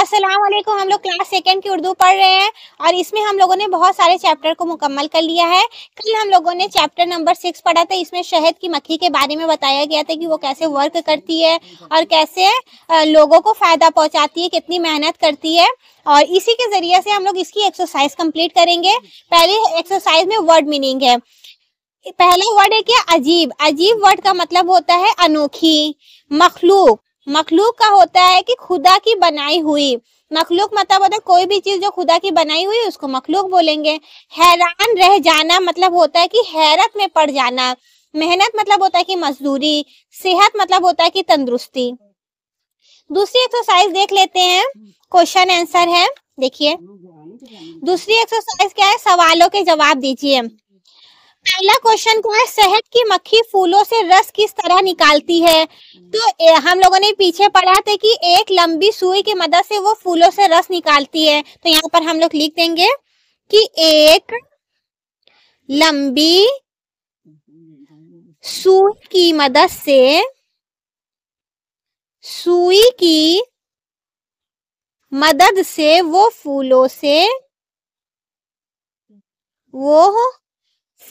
अस्सलाम वालेकुम। हम लोग क्लास सेकंड की उर्दू पढ़ रहे हैं और इसमें हम लोगों ने बहुत सारे चैप्टर को मुकम्मल कर लिया है। कल हम लोगों ने चैप्टर नंबर 6 पढ़ा था। इसमें शहद की मक्खी के बारे में बताया गया था कि वो कैसे वर्क करती है और कैसे लोगों को फायदा पहुंचाती है, कितनी मेहनत करती है। और इसी के जरिए से हम लोग इसकी एक्सरसाइज कंप्लीट करेंगे। पहले एक्सरसाइज में वर्ड मीनिंग है। पहला वर्ड है क्या? अजीब। अजीब वर्ड का मतलब होता है अनोखी। मखलूक, मखलूक का होता है कि खुदा की बनाई हुई। मखलूक मतलब होता है कोई भी चीज जो खुदा की बनाई हुई उसको मखलूक बोलेंगे। हैरान रह जाना मतलब होता है कि हैरत में पड़ जाना। मेहनत मतलब होता है कि मजदूरी। सेहत मतलब होता है कि तंदुरुस्ती। दूसरी एक्सरसाइज देख लेते हैं, क्वेश्चन आंसर है। देखिए दूसरी एक्सरसाइज क्या है, सवालों के जवाब दीजिए। पहला क्वेश्चन को है, शहद की मक्खी फूलों से रस किस तरह निकालती है? तो हम लोगों ने पीछे पढ़ा था कि एक लंबी सुई की मदद से वो फूलों से रस निकालती है। तो यहाँ पर हम लोग लिख देंगे कि एक लंबी सुई की मदद से, सुई की मदद से वो फूलों से, वो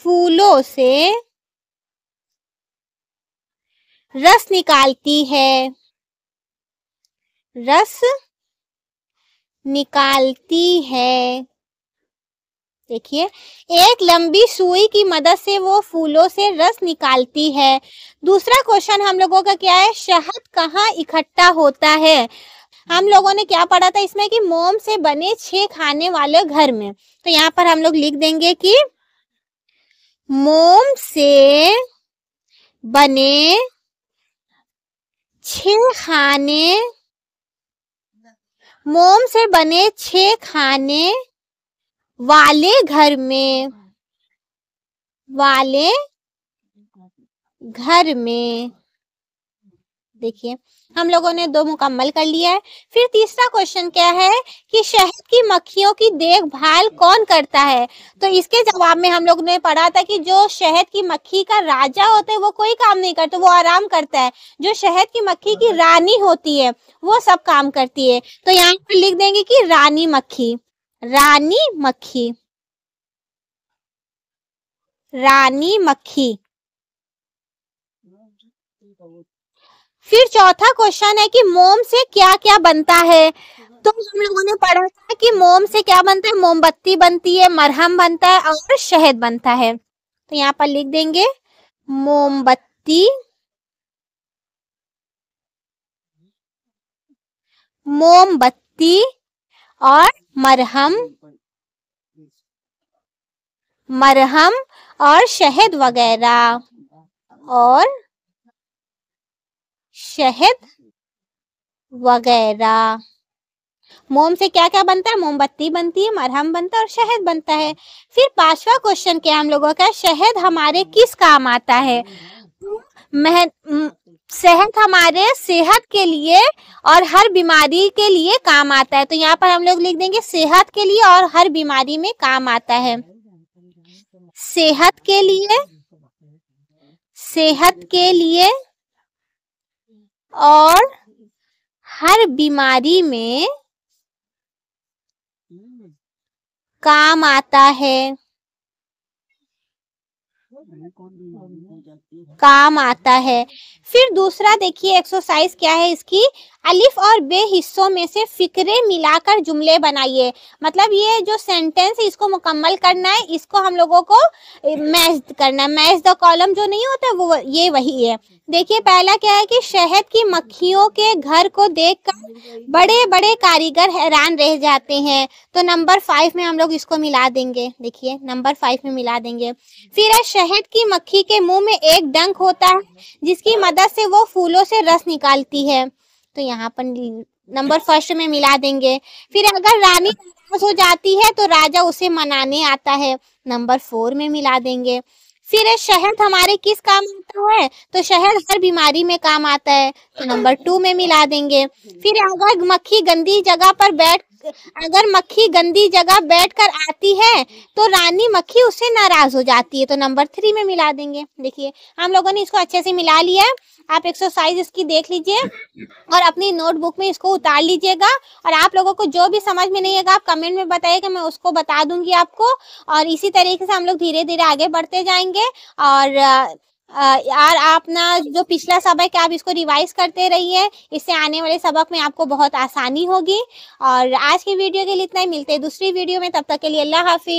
फूलों से रस निकालती है, रस निकालती है। देखिए, एक लंबी सुई की मदद से वो फूलों से रस निकालती है। दूसरा क्वेश्चन हम लोगों का क्या है, शहद कहाँ इकट्ठा होता है? हम लोगों ने क्या पढ़ा था इसमें कि मोम से बने 6 खाने वाले घर में। तो यहाँ पर हम लोग लिख देंगे कि मोम से बने 6 खाने, मोम से बने 6 खाने वाले घर में, वाले घर में। देखिए हम लोगों ने 2 मुकम्मल कर लिया है। फिर तीसरा क्वेश्चन क्या है कि शहद की मक्खियों की देखभाल कौन करता है? तो इसके जवाब में हम लोग ने पढ़ा था कि जो शहद की मक्खी का राजा होता है वो कोई काम नहीं करता, वो आराम करता है। जो शहद की मक्खी की रानी होती है वो सब काम करती है। तो यहाँ पर लिख देंगे कि रानी मक्खी, रानी मक्खी, रानी मक्खी। फिर चौथा क्वेश्चन है कि मोम से क्या क्या बनता है? तो हम लोगों ने पढ़ा था कि मोम से क्या बनता है, मोमबत्ती बनती है, मरहम बनता है और शहद बनता है। तो यहाँ पर लिख देंगे मोमबत्ती, मोमबत्ती और मरहम, मरहम और शहद वगैरह, और शहद वगैरह। मोम से क्या क्या बनता है? मोमबत्ती बनती है, मरहम बनता है और शहद बनता है। फिर पांचवा क्वेश्चन क्या हम लोगों का, शहद हमारे किस काम आता है? शहद हमारे सेहत के लिए और हर बीमारी के लिए काम आता है। तो यहाँ पर हम लोग लिख देंगे सेहत के लिए और हर बीमारी में काम आता है। सेहत के लिए, सेहत के लिए और हर बीमारी में काम आता है, काम आता है। फिर दूसरा देखिए एक्सरसाइज क्या है इसकी, अलिफ और बे हिस्सों में से फिक्रे मिलाकर जुमले बनाइए। मतलब ये जो सेंटेंस है इसको मुकम्मल करना है, इसको हम लोगों को मैच करना है। मैच द कॉलम जो नहीं होता वो ये वही है। देखिए पहला क्या है कि शहद की मक्खियों के घर को देखकर बड़े बड़े कारीगर हैरान रह जाते हैं। तो नंबर 5 में हम लोग इसको मिला देंगे। देखिए नंबर 5 में मिला देंगे। फिर है शहद की मक्खी के मुंह में एक डंक होता है जिसकी मदद से वो फूलों से रस निकालती है। तो यहाँ पर नंबर 1 में मिला देंगे। फिर अगर रानी नाराज हो जाती है तो राजा उसे मनाने आता है। नंबर 4 में मिला देंगे। फिर शहद हमारे किस काम आता है? तो शहद हर बीमारी में काम आता है। तो नंबर 2 में मिला देंगे। फिर अगर मक्खी गंदी जगह पर बैठ अगर मक्खी गंदी जगह बैठकर आती है तो रानी मक्खी उससे नाराज हो जाती है। तो नंबर 3 में मिला देंगे। देखिए हम लोगों ने इसको अच्छे से मिला लिया है। आप एक्सरसाइज इसकी देख लीजिए और अपनी नोटबुक में इसको उतार लीजिएगा। और आप लोगों को जो भी समझ में नहीं आएगा आप कमेंट में बताइएगा, मैं उसको बता दूंगी आपको। और इसी तरीके से हम लोग धीरे धीरे आगे बढ़ते जाएंगे। और यार आप ना जो पिछला सबक है आप इसको रिवाइज करते रहिए, इससे आने वाले सबक में आपको बहुत आसानी होगी। और आज की वीडियो के लिए इतना ही, मिलते हैं दूसरी वीडियो में, तब तक के लिए अल्लाह हाफिज।